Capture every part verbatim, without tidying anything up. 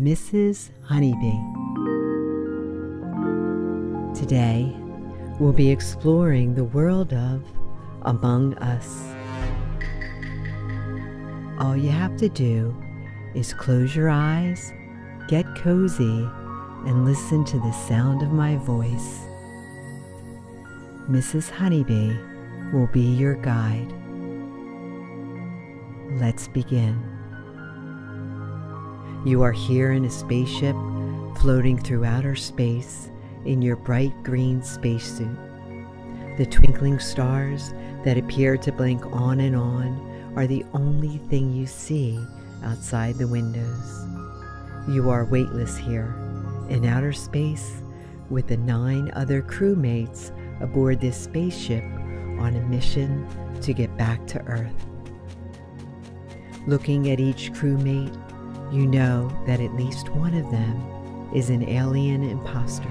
Missus Honeybee. Today, we'll be exploring the world of Among Us. All you have to do is close your eyes, get cozy, and listen to the sound of my voice. Missus Honeybee will be your guide. Let's begin. You are here in a spaceship, floating through outer space in your bright green spacesuit. The twinkling stars that appear to blink on and on are the only thing you see outside the windows. You are weightless here in outer space with the nine other crewmates aboard this spaceship on a mission to get back to Earth. Looking at each crewmate, you know that at least one of them is an alien imposter.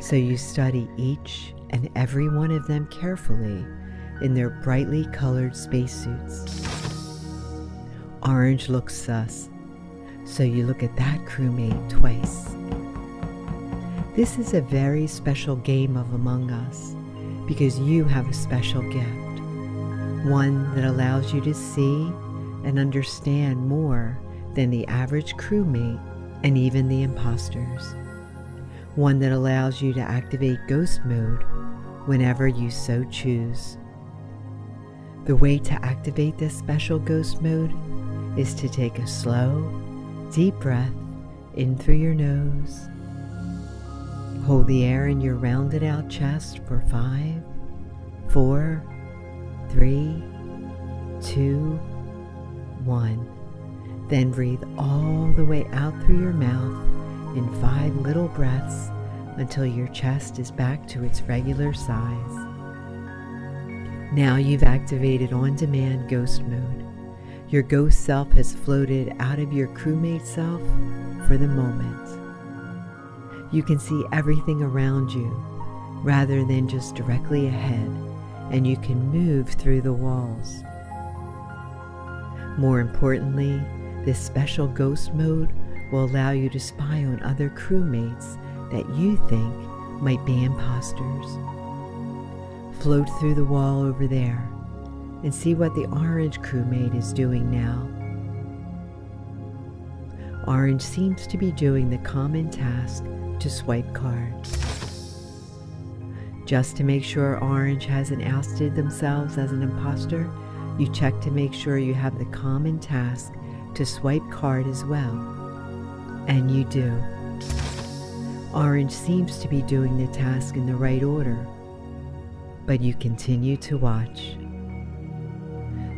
So you study each and every one of them carefully in their brightly colored spacesuits. Orange looks sus, so you look at that crewmate twice. This is a very special game of Among Us because you have a special gift, one that allows you to see and understand more than the average crewmate and even the imposters. One that allows you to activate ghost mode whenever you so choose. The way to activate this special ghost mode is to take a slow, deep breath in through your nose. Hold the air in your rounded out chest for five, four, three, two, one. Then breathe all the way out through your mouth in five little breaths until your chest is back to its regular size. Now you've activated on-demand ghost mode. Your ghost self has floated out of your crewmate self for the moment. You can see everything around you rather than just directly ahead, and you can move through the walls. More importantly, this special ghost mode will allow you to spy on other crewmates that you think might be imposters. Float through the wall over there and see what the orange crewmate is doing now. Orange seems to be doing the common task to swipe cards. Just to make sure Orange hasn't ousted themselves as an imposter, you check to make sure you have the common task to swipe card as well. And you do. Orange seems to be doing the task in the right order, but you continue to watch.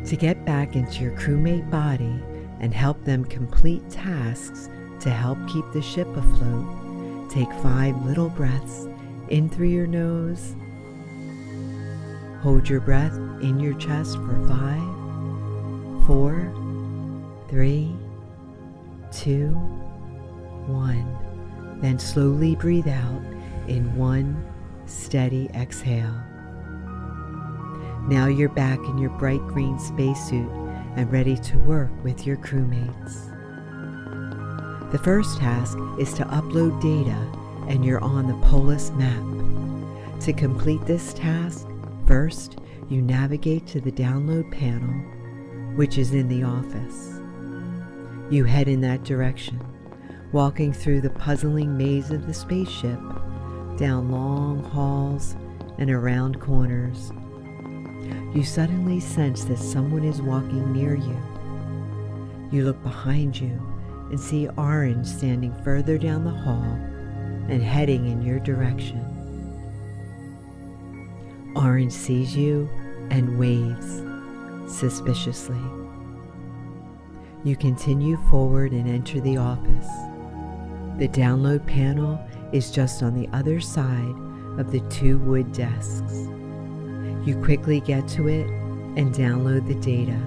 To get back into your crewmate body and help them complete tasks to help keep the ship afloat, take five little breaths in through your nose. Hold your breath in your chest for five, four, three, two, one. Then slowly breathe out in one steady exhale. Now you're back in your bright green spacesuit and ready to work with your crewmates. The first task is to upload data, and you're on the Polus map. To complete this task, first, you navigate to the download panel, which is in the office. You head in that direction, walking through the puzzling maze of the spaceship, down long halls and around corners. You suddenly sense that someone is walking near you. You look behind you and see Orange standing further down the hall and heading in your direction. Orange sees you and waves suspiciously. You continue forward and enter the office. The download panel is just on the other side of the two wood desks. You quickly get to it and download the data.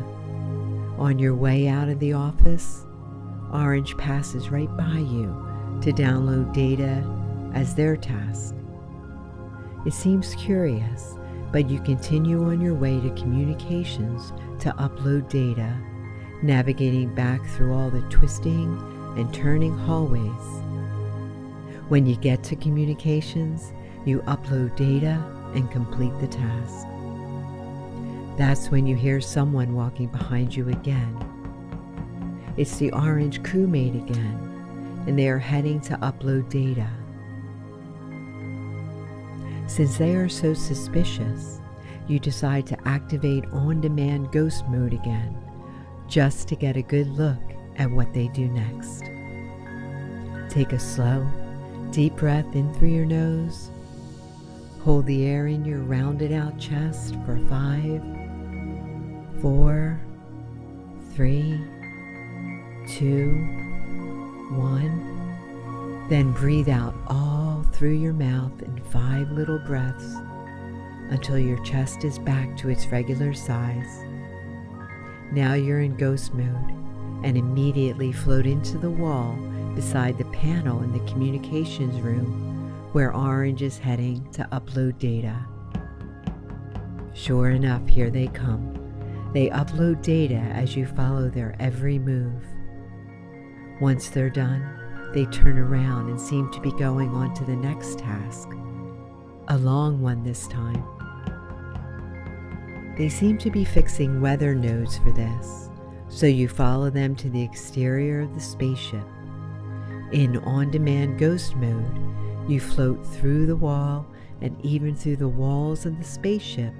On your way out of the office, Orange passes right by you to download data as their task. It seems curious, but you continue on your way to communications to upload data, navigating back through all the twisting and turning hallways. When you get to communications, you upload data and complete the task. That's when you hear someone walking behind you again. It's the orange crewmate again, and they are heading to upload data. Since they are so suspicious, you decide to activate on-demand ghost mode again, just to get a good look at what they do next. Take a slow, deep breath in through your nose. Hold the air in your rounded out chest for five, four, three, two, one. Then breathe out all through your mouth in five little breaths until your chest is back to its regular size. Now you're in ghost mode, and immediately float into the wall beside the panel in the communications room where Orange is heading to upload data. Sure enough, here they come. They upload data as you follow their every move. Once they're done, they turn around and seem to be going on to the next task, a long one this time. They seem to be fixing weather nodes for this, so you follow them to the exterior of the spaceship. In on-demand ghost mode, you float through the wall and even through the walls of the spaceship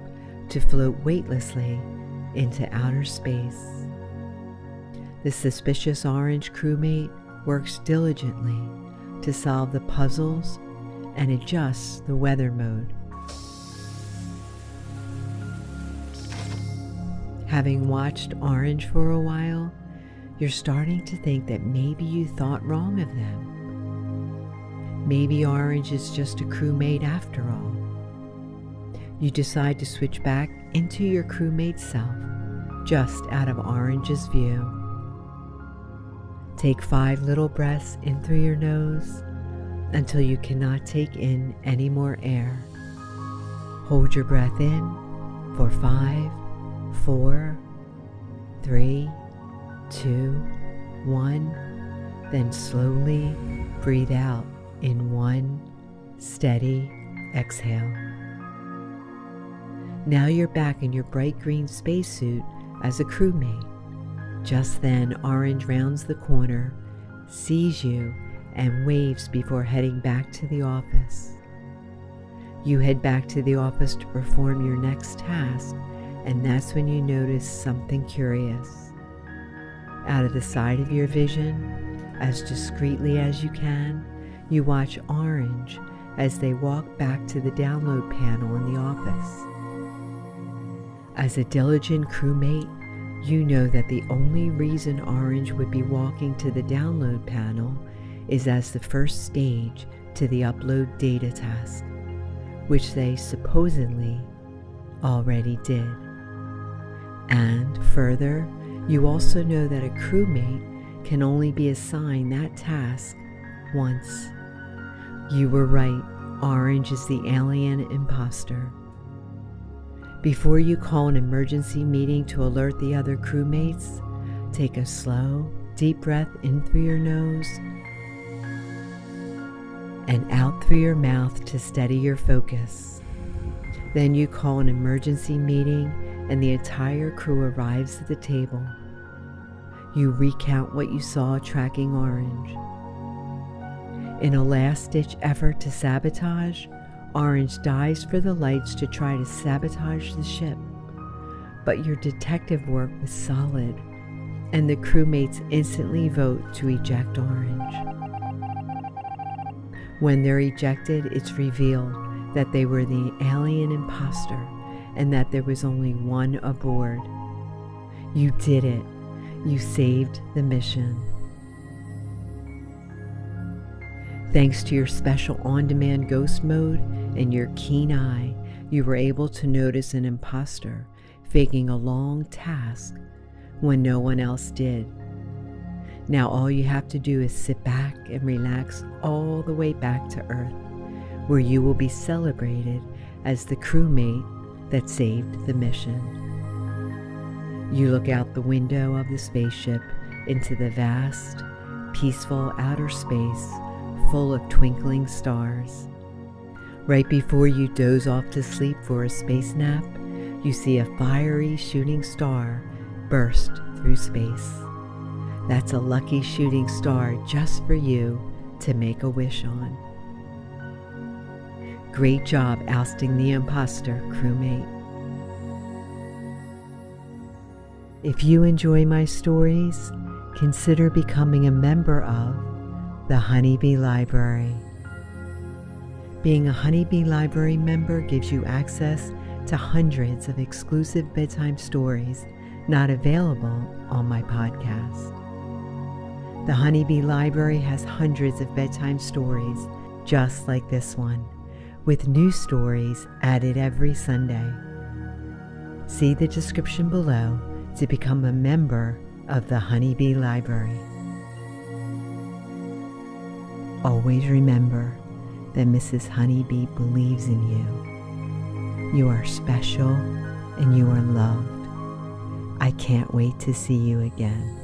to float weightlessly into outer space. The suspicious orange crewmate works diligently to solve the puzzles and adjusts the weather mode. Having watched Orange for a while, you're starting to think that maybe you thought wrong of them. Maybe Orange is just a crewmate after all. You decide to switch back into your crewmate self, just out of Orange's view. Take five little breaths in through your nose until you cannot take in any more air. Hold your breath in for five, four, three, two, one, then slowly breathe out in one steady exhale. Now you're back in your bright green spacesuit as a crewmate. Just then, Orange rounds the corner, sees you, and waves before heading back to the office. You head back to the office to perform your next task, and that's when you notice something curious. Out of the side of your vision, as discreetly as you can, you watch Orange as they walk back to the download panel in the office. As a diligent crewmate, you know that the only reason Orange would be walking to the download panel is as the first stage to the upload data task, which they supposedly already did. And further, you also know that a crewmate can only be assigned that task once. You were right, Orange is the alien imposter. Before you call an emergency meeting to alert the other crewmates, take a slow, deep breath in through your nose and out through your mouth to steady your focus. Then you call an emergency meeting and the entire crew arrives at the table. You recount what you saw tracking Orange. In a last-ditch effort to sabotage, Orange dives for the lights to try to sabotage the ship. But your detective work was solid, and the crewmates instantly vote to eject Orange. When they're ejected, it's revealed that they were the alien imposter, and that there was only one aboard. You did it. You saved the mission. Thanks to your special on-demand ghost mode and your keen eye, you were able to notice an imposter faking a long task when no one else did. Now all you have to do is sit back and relax all the way back to Earth, where you will be celebrated as the crewmate that saved the mission. You look out the window of the spaceship into the vast, peaceful outer space full of twinkling stars. Right before you doze off to sleep for a space nap, you see a fiery shooting star burst through space. That's a lucky shooting star just for you to make a wish on. Great job ousting the imposter, crewmate. If you enjoy my stories, consider becoming a member of the Honeybee Library. Being a Honeybee Library member gives you access to hundreds of exclusive bedtime stories not available on my podcast. The Honeybee Library has hundreds of bedtime stories just like this one, with new stories added every Sunday. See the description below to become a member of the Honeybee Library. Always remember that Missus Honeybee believes in you. You are special and you are loved. I can't wait to see you again.